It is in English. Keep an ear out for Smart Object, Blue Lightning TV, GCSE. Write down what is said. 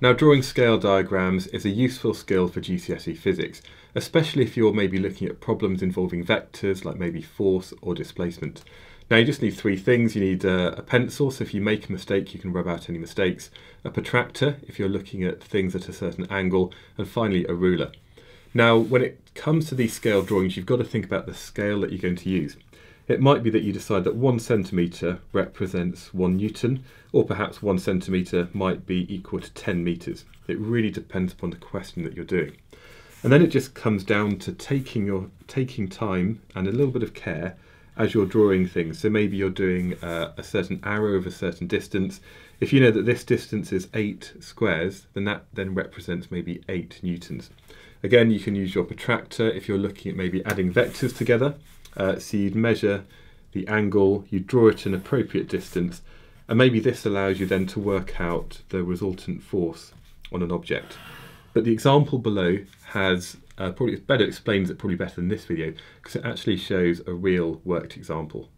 Now, drawing scale diagrams is a useful skill for GCSE physics, especially if you're maybe looking at problems involving vectors like maybe force or displacement. Now, you just need three things. You need a pencil, so if you make a mistake you can rub out any mistakes, a protractor if you're looking at things at a certain angle, and finally a ruler. Now, when it comes to these scale drawings, you've got to think about the scale that you're going to use. It might be that you decide that 1 centimetre represents 1 newton, or perhaps 1 centimetre might be equal to 10 metres. It really depends upon the question that you're doing. And then it just comes down to taking time and a little bit of care as you're drawing things. So maybe you're doing a certain arrow of a certain distance. If you know that this distance is 8 squares, then that then represents maybe 8 newtons. Again, you can use your protractor if you're looking at maybe adding vectors together. So you'd measure the angle, you draw it an appropriate distance, and maybe this allows you then to work out the resultant force on an object. But the example below has probably explains it better than this video, because it actually shows a real worked example.